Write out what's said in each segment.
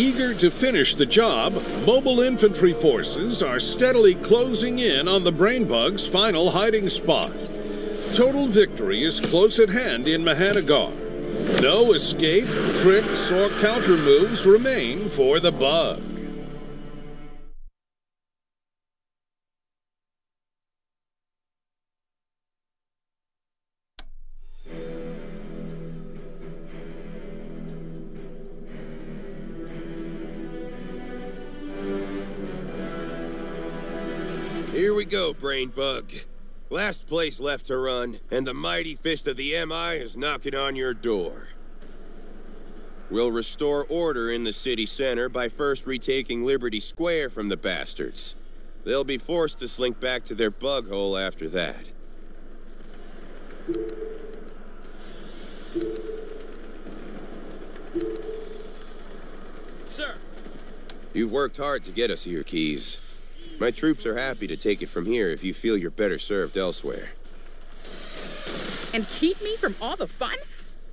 Eager to finish the job, mobile infantry forces are steadily closing in on the Brain Bug's final hiding spot. Total victory is close at hand in Mahanagar. No escape, tricks, or counter moves remain for the Bug. Here we go, Brain Bug. Last place left to run, and the mighty fist of the MI is knocking on your door. We'll restore order in the city center by first retaking Liberty Square from the bastards. They'll be forced to slink back to their bug hole after that. Sir! You've worked hard to get us here, Keys. My troops are happy to take it from here if you feel you're better served elsewhere. And keep me from all the fun?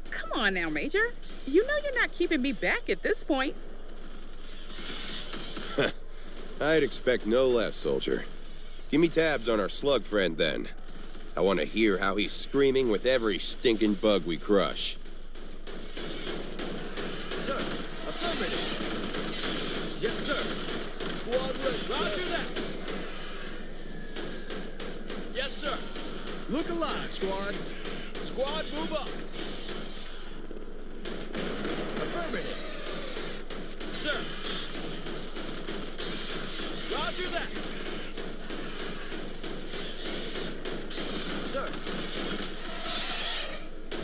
Come on now, Major. You know you're not keeping me back at this point. I'd expect no less, soldier. Give me tabs on our slug friend, then. I want to hear how he's screaming with every stinking bug we crush. Sir, affirmative. Yes, sir. Roger that! Yes, sir. Look alive, squad. Squad, move up. Affirmative. Sir. Roger that. Sir.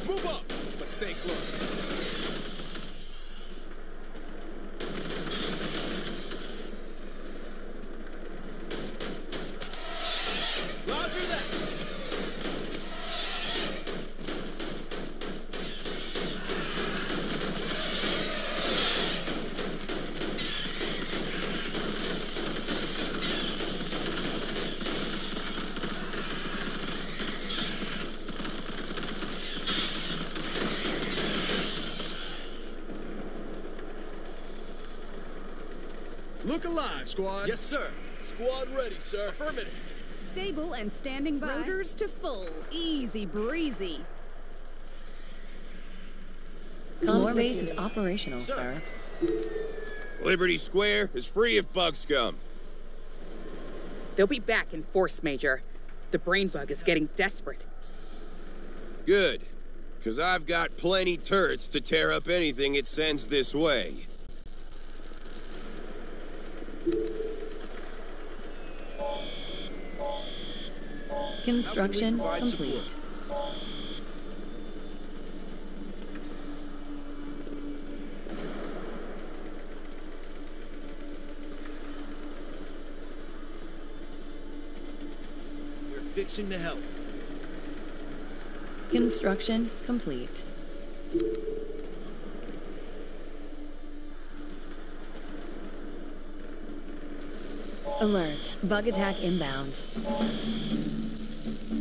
Move up, but stay close. Look alive, squad. Yes, sir. Squad ready, sir. Affirmative. Stable and standing by. Rotors to full. Easy breezy. Comm base is operational, sir. Liberty Square is free of bug scum. They'll be back in force, Major. The Brain Bug is getting desperate. Good. Because I've got plenty turrets to tear up anything it sends this way. Construction complete. We're fixing to help. Construction complete. Alert. Bug attack inbound.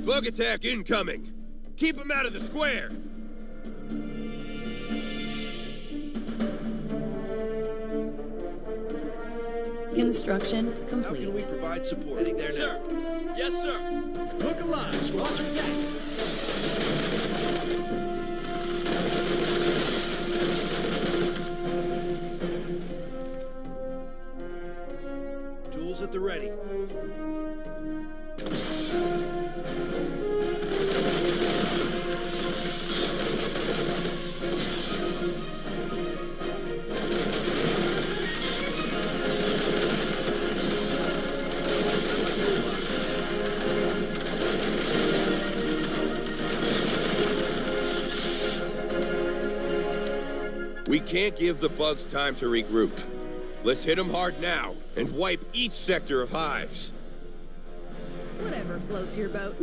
Bug attack incoming! Keep him out of the square! Construction complete. How can we provide support? There now. Sir! Yes, sir! Look alive, squad! Watch your neck! Tools at the ready. We can't give the bugs time to regroup. Let's hit them hard now, and wipe each sector of hives. Whatever floats your boat.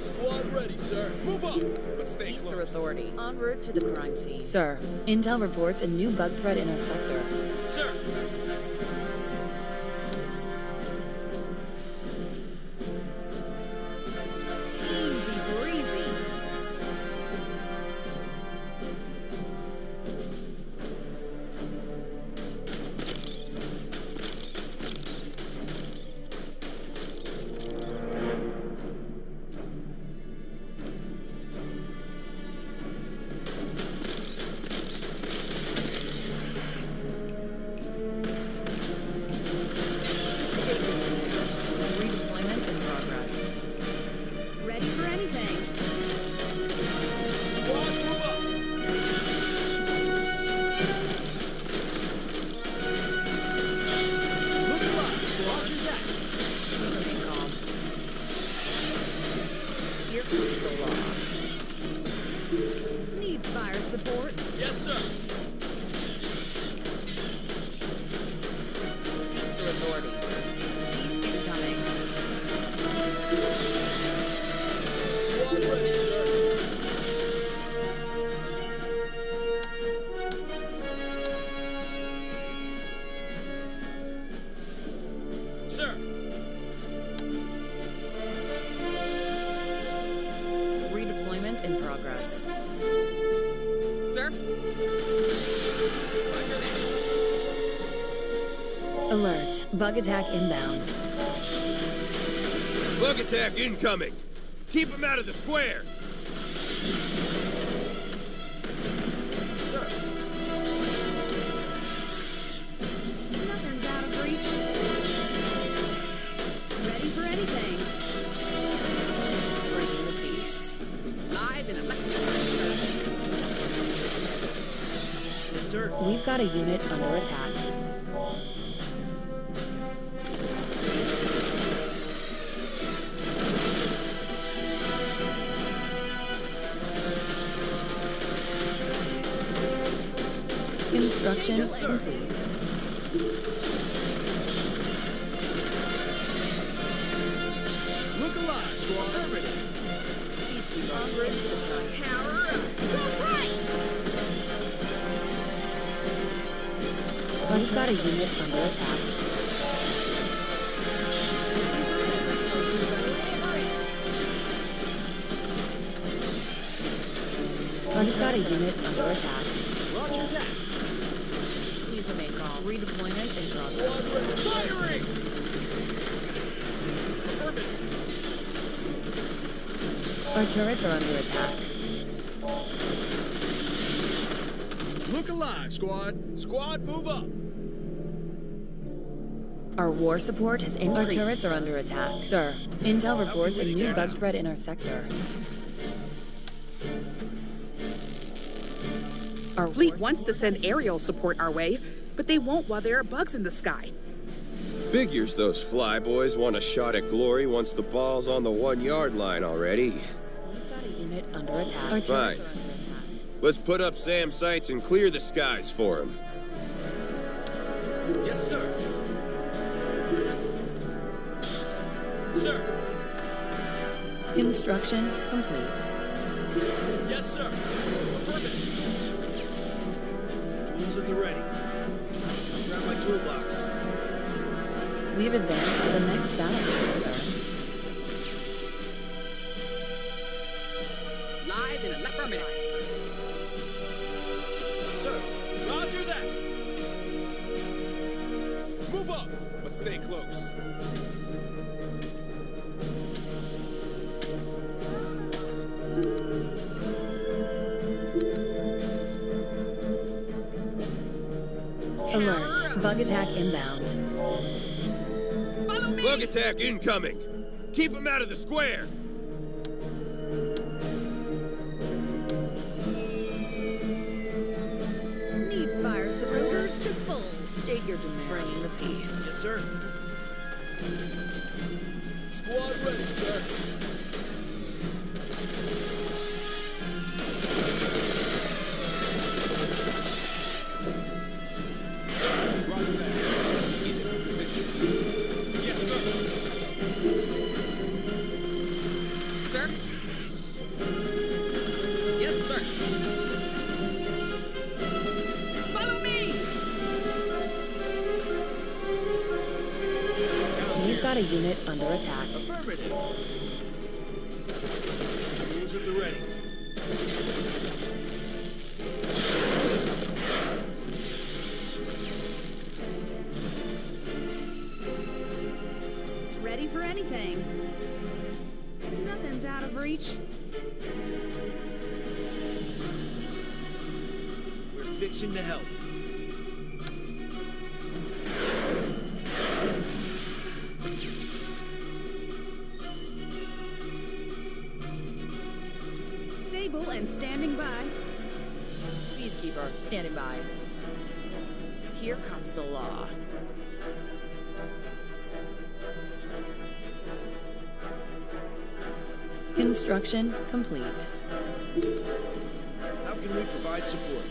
Squad ready, sir. Move up, but stay close. Easter Authority, en route to the crime scene. Sir, intel reports a new bug threat in our sector. Sir! Lost. Need fire support. Yes, sir. East to authority. East incoming. Squad ready, sir. Sir. In progress. Sir? Alert. Bug attack inbound. Bug attack incoming! Keep him out of the square! Sir? Nothing's out of reach. Ready for anything. We've got a unit under attack. Instruction complete. Look alive, squad. Everybody. We've got a unit under attack. We've got a unit under attack. Roger that. Please remain calm. Redeployment in progress. Firing! Our turrets are under attack. Look alive, squad. Squad, move up. Our war support has increased. Our turrets are under attack, sir. Intel reports a new bug threat in our sector. Our fleet wants to send aerial support our way, but they won't while there are bugs in the sky. Figures those flyboys want a shot at glory once the ball's on the 1-yard line already. We've got a unit under attack. Our turrets are under attack. Let's put up SAM sights and clear the skies for them. Yes, sir. Sir. Instruction complete. Yes, sir. Perfect. Tools at the ready. I'll grab my toolbox. We've advanced to the next battlefield, sir. Live in a affirmative. Sir, roger that. Move up, but stay close. Alert. Bug attack inbound. Follow me! Bug attack incoming! Keep him out of the square! Need fire support. Orders to full. State your demands. Bring the peace. Yes, sir. Squad ready, sir. A unit under attack. Affirmative. Tools at the ready. Ready for anything. Nothing's out of reach. We're fixing to help. And standing by. Peacekeeper, standing by. Here comes the law. Construction complete. How can we provide support?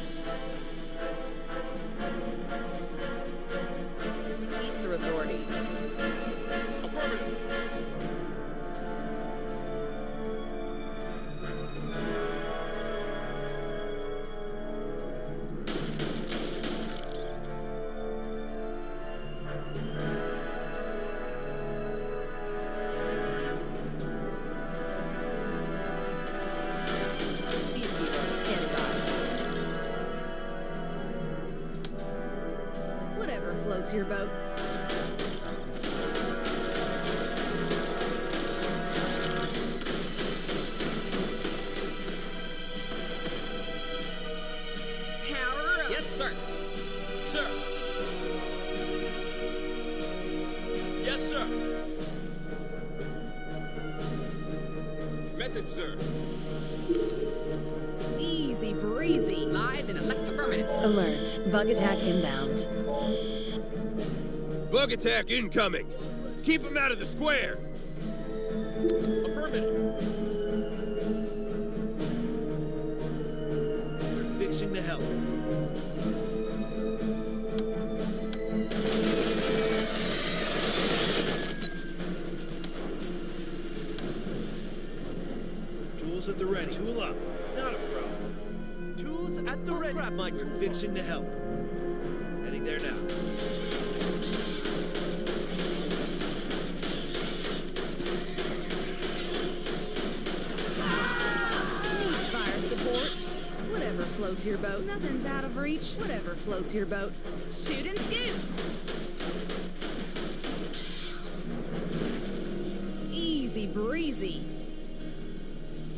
Peace through authority. Affirmative. Your boat. Power up. Yes, sir. Sir. Yes, sir. Message, sir. Easy breezy. Live and electric permanence. Alert. Bug attack inbound. Bug attack incoming! Keep him out of the square! Affirmative. We're fixing to help. Tools at the ready. Tool up. Not a problem. Tools at the ready. Grab my tool. We're fixing to help. Heading there now. Floats your boat. Nothing's out of reach. Whatever floats your boat. Shoot and scoot. Easy breezy.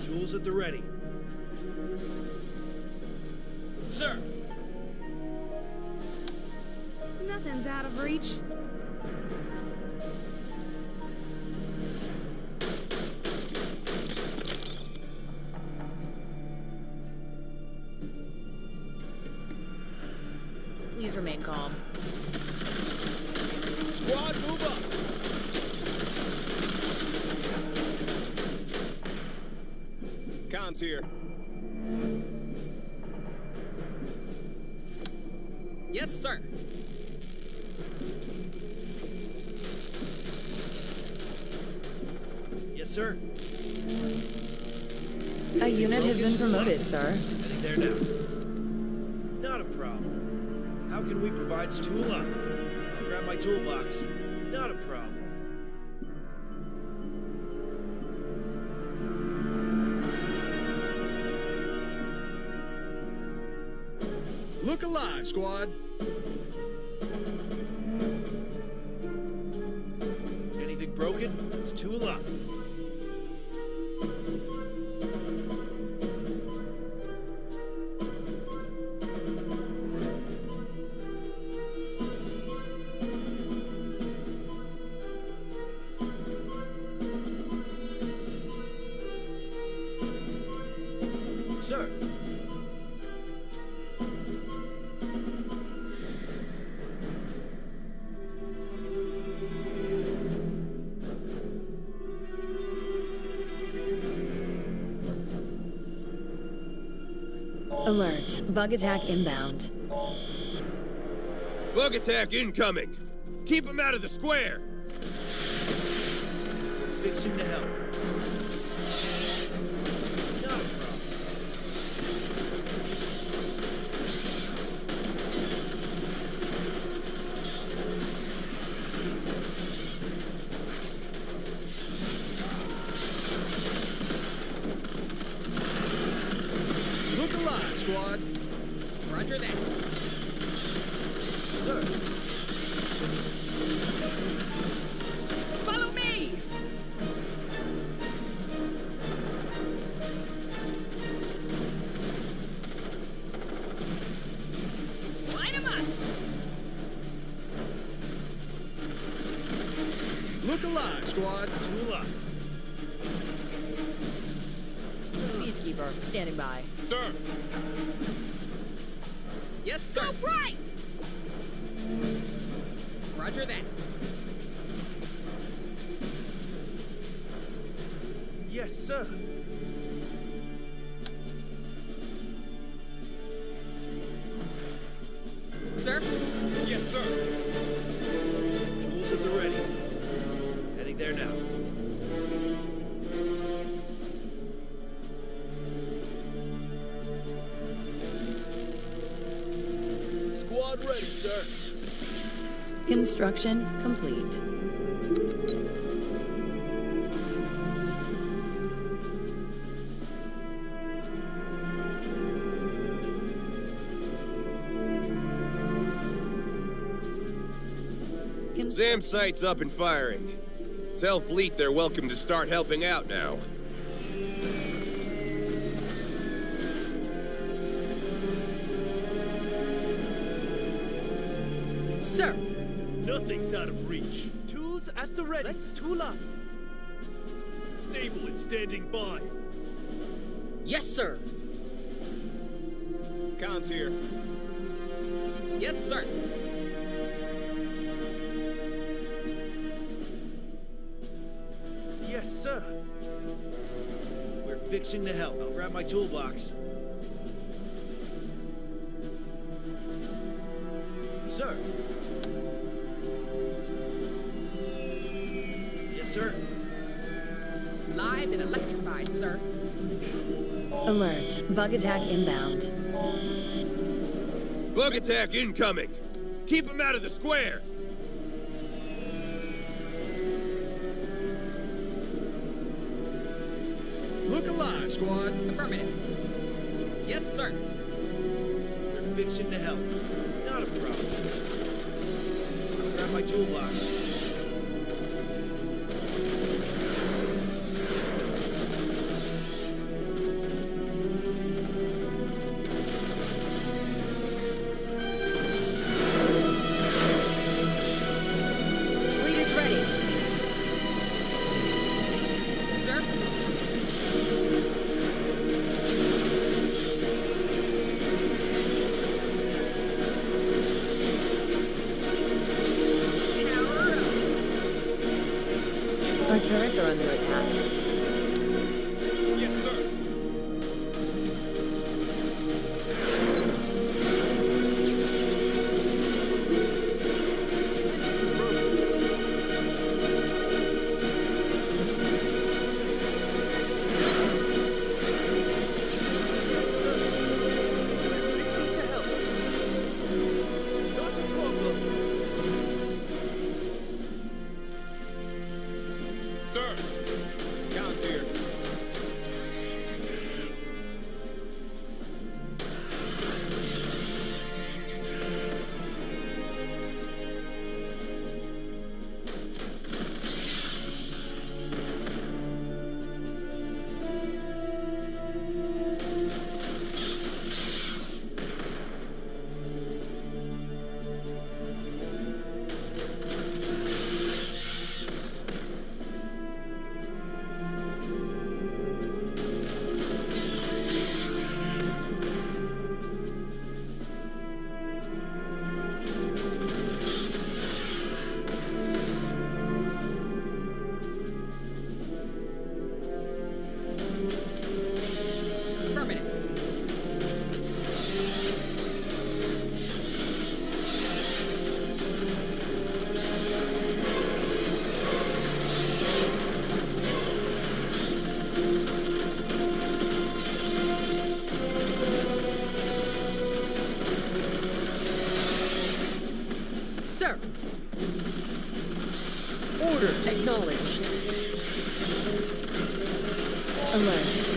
Tools at the ready. Sir. Nothing's out of reach. Please remain calm. Squad, move up! Comms here. Yes, sir. Yes, sir. A unit has been promoted, sir. Heading there now. Not a problem. How can we provide some tool up? I'll grab my toolbox. Not a problem. Look alive, squad. Anything broken? It's tool up. Sir. Alert. Bug attack inbound. Bug attack incoming. Keep him out of the square. Fixing to help. Squad. Roger that. Sir. Follow me! Line them up! Look alive, squad. Tool up. Peacekeeper, standing by. Sir. Yes, sir. Go right! Roger that. Yes. Yes, sir. Sir? Yes, sir. Tools at the ready. Heading there now. Squad ready, sir. Construction complete. Zam site's up and firing. Tell Fleet they're welcome to start helping out now. Sir! Nothing's out of reach. Tools at the ready. Let's tool up. Stable and standing by. Yes, sir. Counts here. Yes, sir. Yes, sir. We're fixing to help. I'll grab my toolbox. Sir. Yes, sir. Live and electrified, sir. Alert. Bug attack inbound. Bug attack incoming. Keep him out of the square. Look alive, squad. Affirmative. Yes, sir. They're fixing to help. Not a problem. I'll grab my toolbox.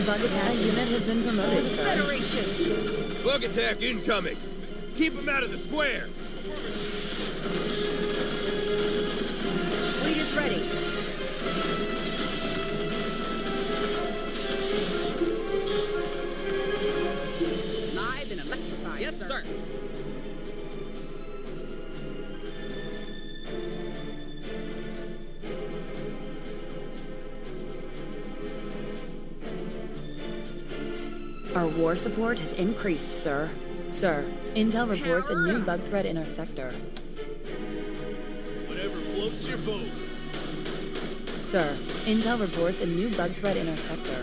Bug attack unit has been promoted, sir. Federation! Bug attack incoming! Keep him out of the square! Fleet is ready. Live and electrified, yes, sir. Our war support has increased, sir. Sir, Intel reports a new bug threat in our sector. Whatever floats your boat. Sir, Intel reports a new bug threat in our sector.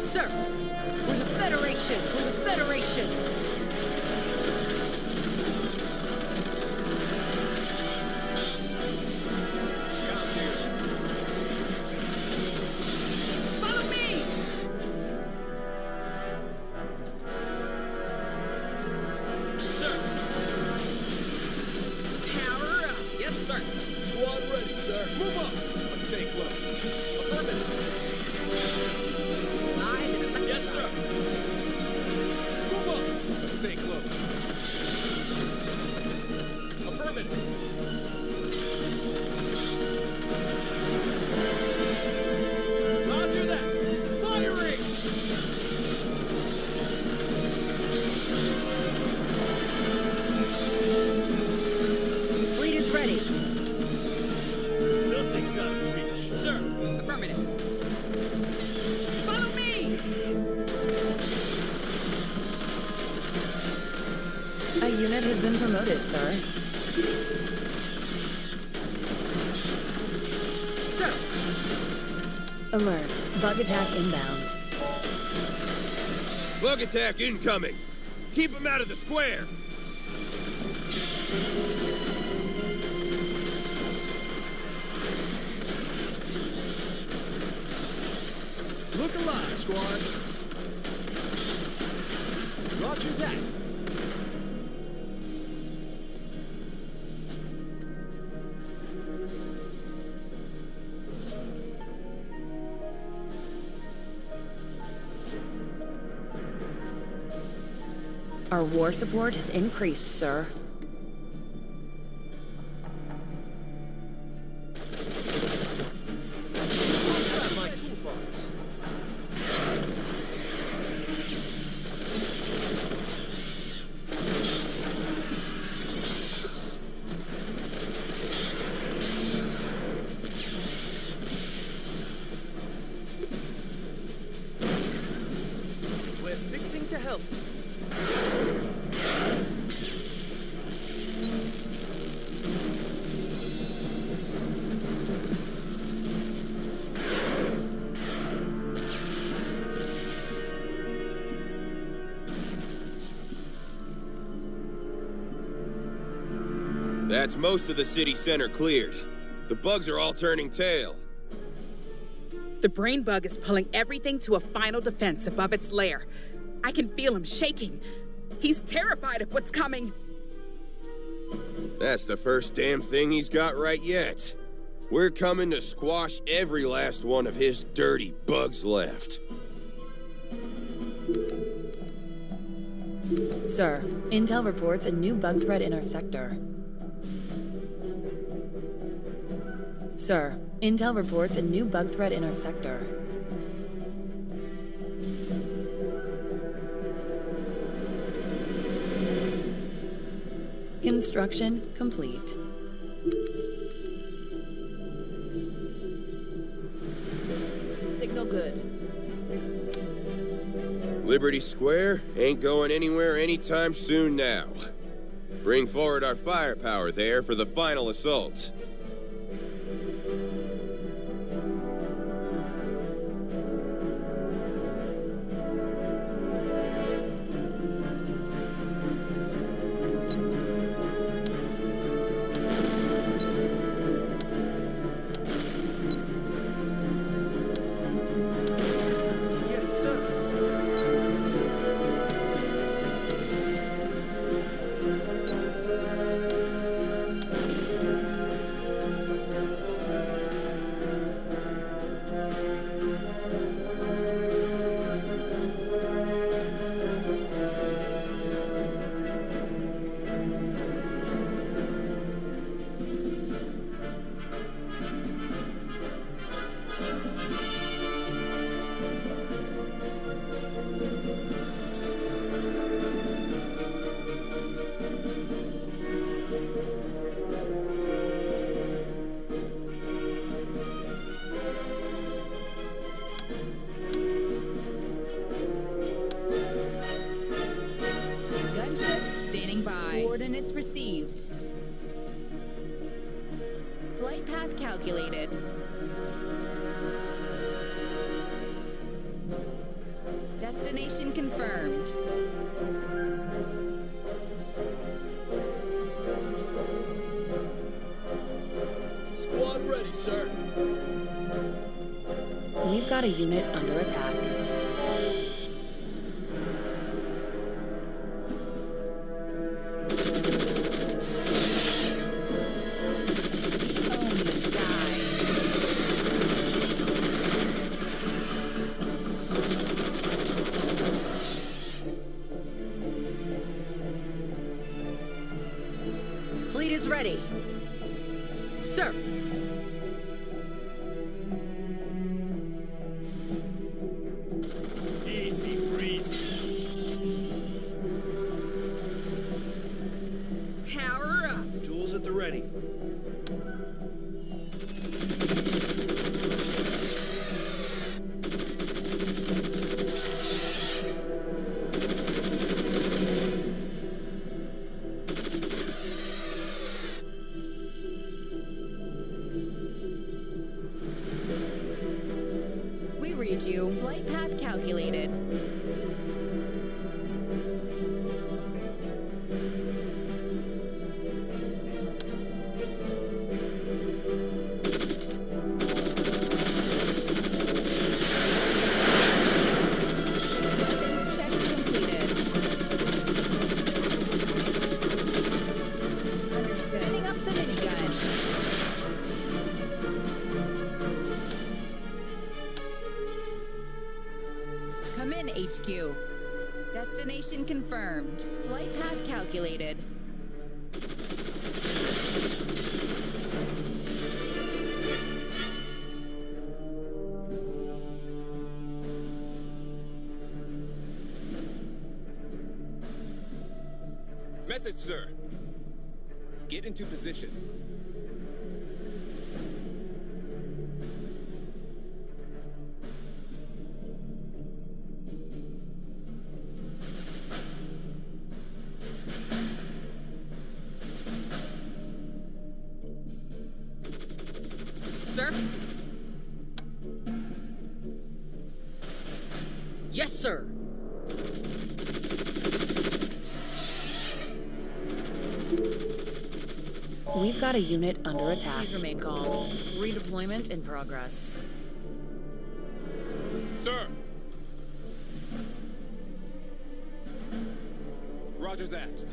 Sir, we're the Federation! We're the Federation! Alert. Bug attack inbound. Bug attack incoming. Keep him out of the square. Look alive, squad. Roger that. Our war support has increased, sir. We're fixing to help. That's most of the city center cleared. The bugs are all turning tail. The brain bug is pulling everything to a final defense above its lair. I can feel him shaking. He's terrified of what's coming. That's the first damn thing he's got right yet. We're coming to squash every last one of his dirty bugs left. Sir, Intel reports a new bug threat in our sector. Sir, Intel reports a new bug threat in our sector. Construction complete. Signal good. Liberty Square ain't going anywhere anytime soon now. Bring forward our firepower there for the final assault. Detonation confirmed. Squad ready, sir. We've got a unit under attack. HQ. Destination confirmed. Flight path calculated. Message, sir. Get into position. A unit under attack. Please remain calm. Redeployment in progress. Sir! Roger that.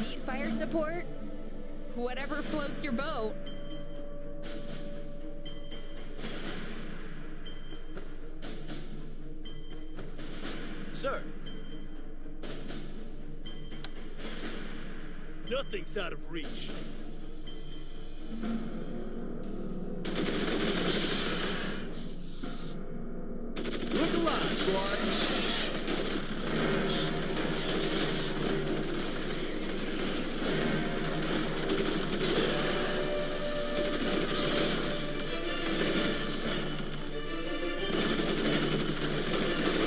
Need fire support? Whatever floats your boat. Nothing's out of reach. Look alive, squad.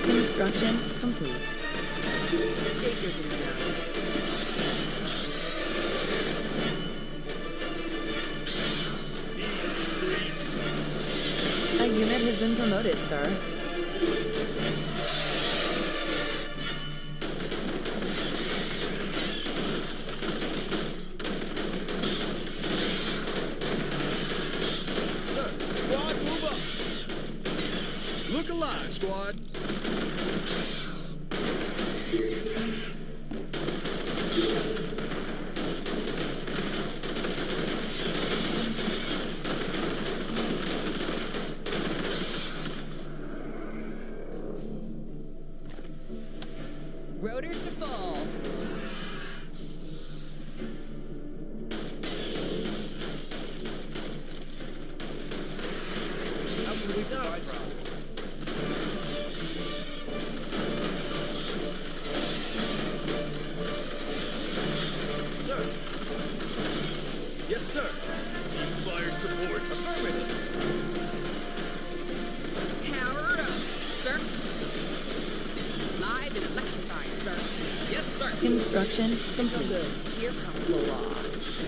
Construction complete. Sticker these guys. Been promoted, sir. Construction complete. Here comes the law.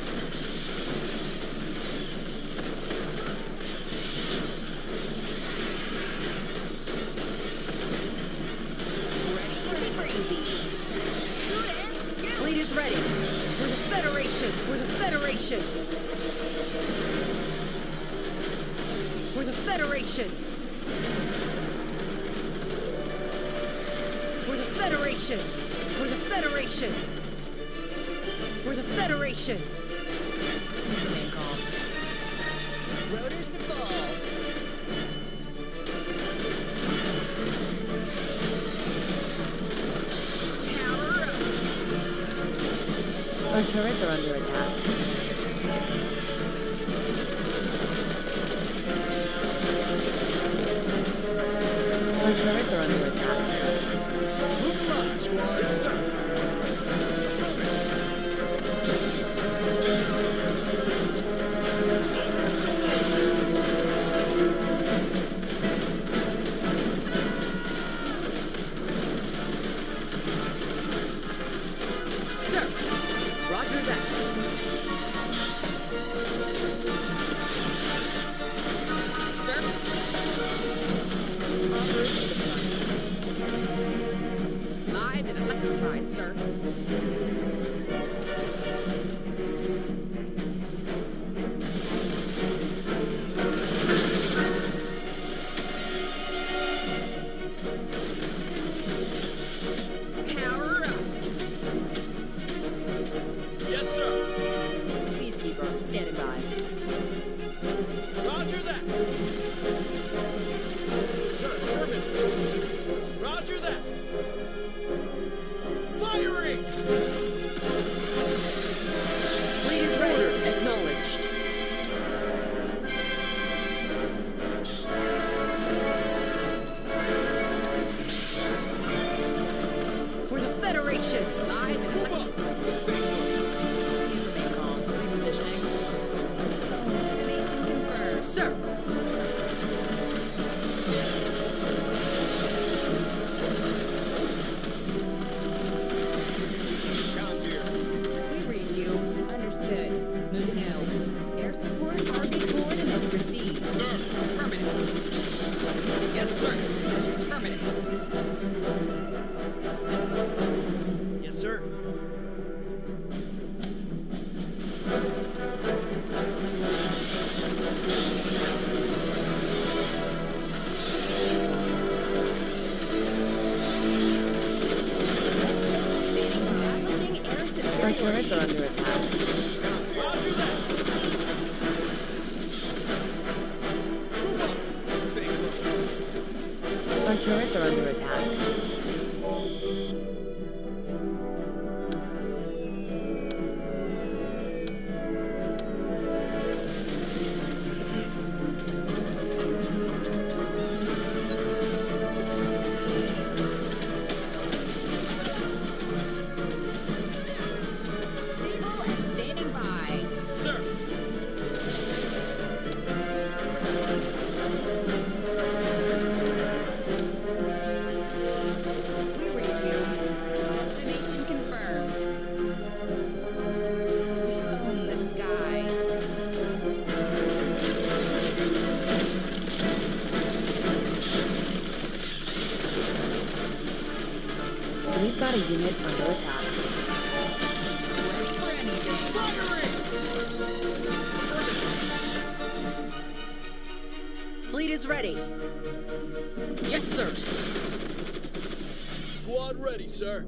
Sir.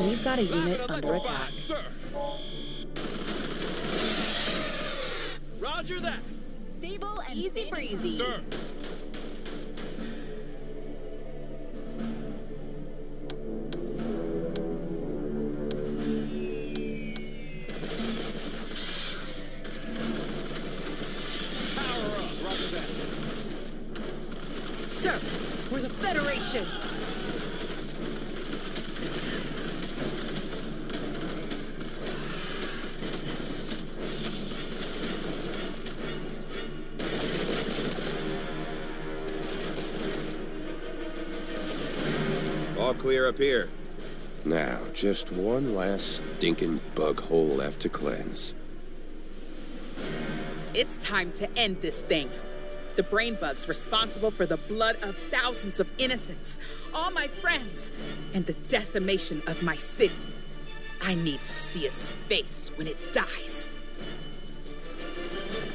We've got a unit under attack. Sir. Roger that. Stable and easy breezy. Sir. all clear up here. Now, just one last stinking bug hole left to cleanse. It's time to end this thing. The brain bug's responsible for the blood of thousands of innocents, all my friends, and the decimation of my city. I need to see its face when it dies.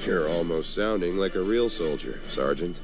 You're almost sounding like a real soldier, Sergeant.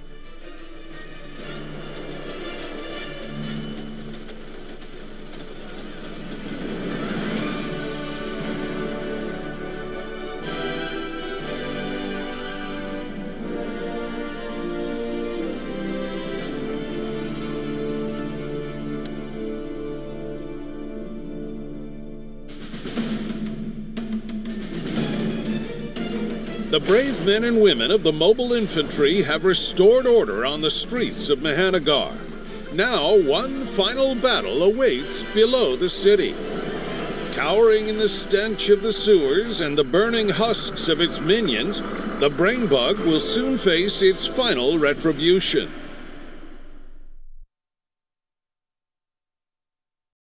The brave men and women of the Mobile Infantry have restored order on the streets of Mahanagar. Now, one final battle awaits below the city. Cowering in the stench of the sewers and the burning husks of its minions, the Brain Bug will soon face its final retribution.